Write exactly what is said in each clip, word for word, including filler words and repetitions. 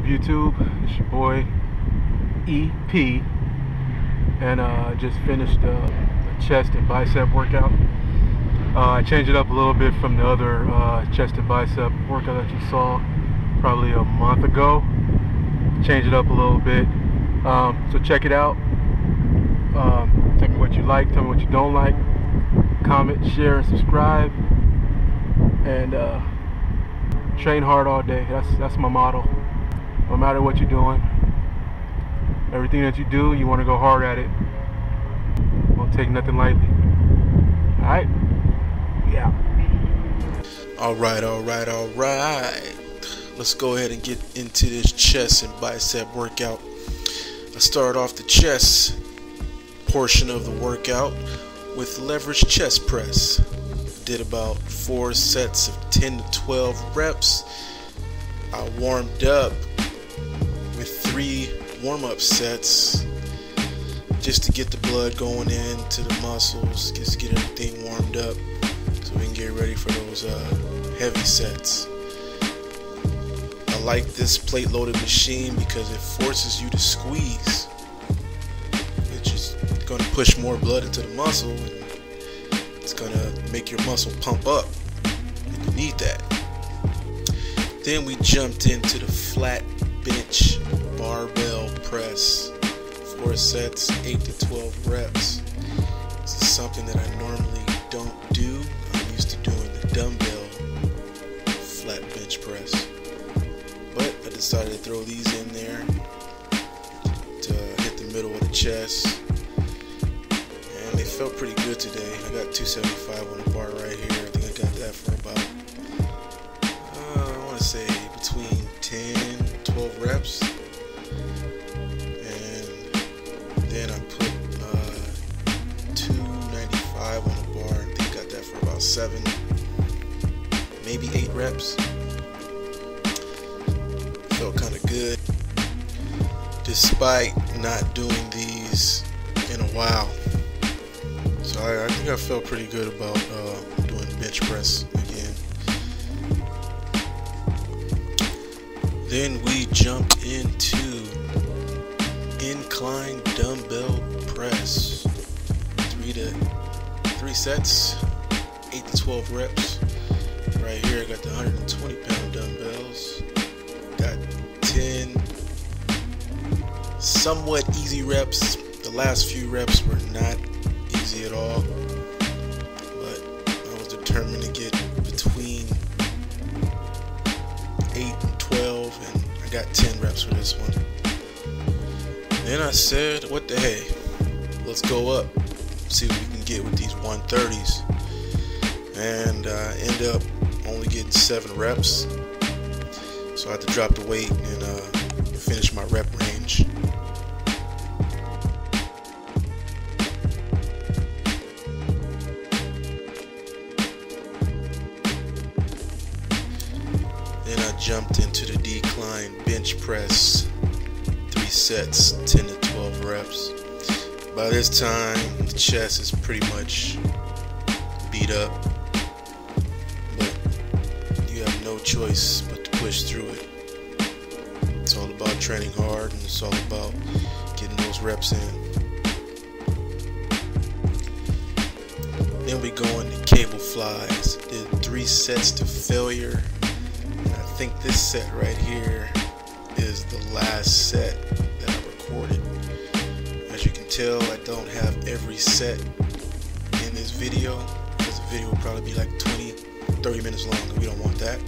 up, YouTube? It's your boy E P, and uh, just finished uh, a chest and bicep workout. Uh, I changed it up a little bit from the other uh, chest and bicep workout that you saw probably a month ago. Change it up a little bit. Um, so check it out. Um, tell me what you like, tell me what you don't like. Comment, share, and subscribe. And uh, train hard all day. That's that's my motto. No matter what you're doing, everything that you do, you want to go hard at it. Won't take nothing lightly. All right? Yeah. All right, all right, all right. Let's go ahead and get into this chest and bicep workout. I start off the chest portion of the workout with leverage chest press. Did about four sets of ten to twelve reps. I warmed up with three warm-up sets just to get the blood going into the muscles, just get everything warmed up so we can get ready for those uh, heavy sets. I like this plate loaded machine because it forces you to squeeze, which is going to push more blood into the muscle, and it's going to make your muscle pump up, and you need that. Then we jumped into the flat bench barbell press, four sets, eight to twelve reps. This is something that I normally don't do. I'm used to doing the dumbbell flat bench press, but I decided to throw these in there to hit the middle of the chest, and they felt pretty good today. I got two seventy-five on the bar right here. I think I got that for about, uh, I want to say between ten and twelve reps, and then I put uh, two ninety-five on the bar. I think I got that for about seven, maybe eight reps. Felt kind of good. Despite not doing these in a while, so I, I think I felt pretty good about uh, doing bench press again. Then we jump into incline dumbbell press, three to three sets, eight to twelve reps. Right here, I got the one hundred twenty pound dumbbells. Got ten somewhat easy reps. The last few reps were not easy at all, but I was determined to get between eight and twelve, and I got ten reps for this one. Then I said, what the hey, let's go up, see what we can get with these one thirties, and I uh, end up only getting seven reps. So I had to drop the weight and uh, finish my rep range. Then I jumped into the decline bench press, three sets, ten to twelve reps. By this time, the chest is pretty much beat up, but you have no choice but push through it. It's all about training hard, and it's all about getting those reps in. Then we go into cable flies. Did three sets to failure, and I think this set right here is the last set that I recorded. As you can tell, I don't have every set in this video because the video will probably be like twenty, thirty minutes long, and we don't want that.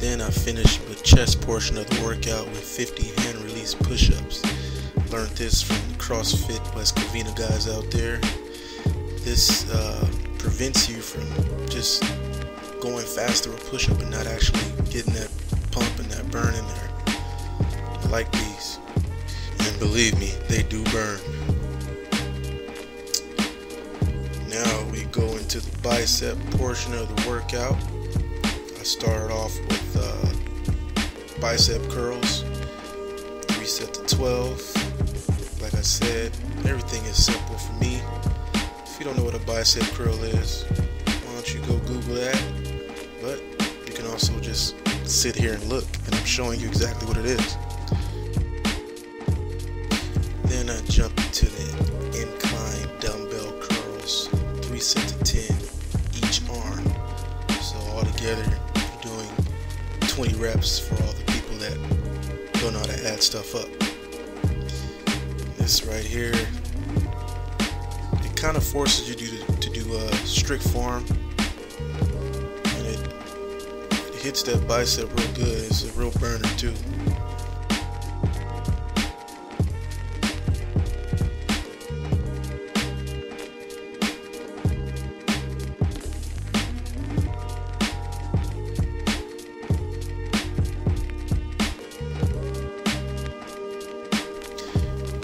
Then I finished the chest portion of the workout with fifty hand release push-ups. Learned this from CrossFit West Covina guys out there. This uh, prevents you from just going faster with push-up and not actually getting that pump and that burn in there. I like these, and believe me, they do burn. Now we go into the bicep portion of the workout. I started off with Uh, bicep curls, three set to twelve. Like I said, everything is simple for me. don't know what a bicep curl is, why don't you go Google that? But you can also just sit here and look, and I'm showing you exactly what it is. Then I jump into the incline dumbbell curls, three sets of ten each arm. So all together, you're doing twenty reps for all the people that don't know how to add stuff up. This right here, it kind of forces you to, to do a strict form, and it, it hits that bicep real good. It's a real burner too.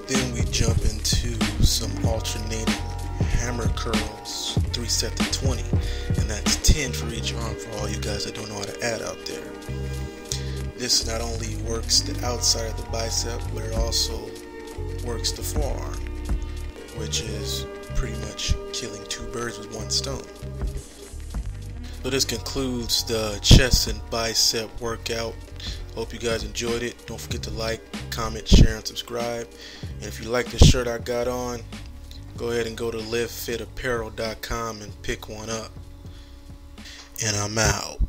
Then we jump into some alternating hammer curls, three sets of twenty, and that's ten for each arm for all you guys that don't know how to add out there. This not only works the outside of the bicep, but it also works the forearm, which is pretty much killing two birds with one stone. So this concludes the chest and bicep workout. Hope you guys enjoyed it. Don't forget to like, comment, share, and subscribe. And if you like the shirt I got on, go ahead and go to live fit apparel dot com and pick one up. And I'm out.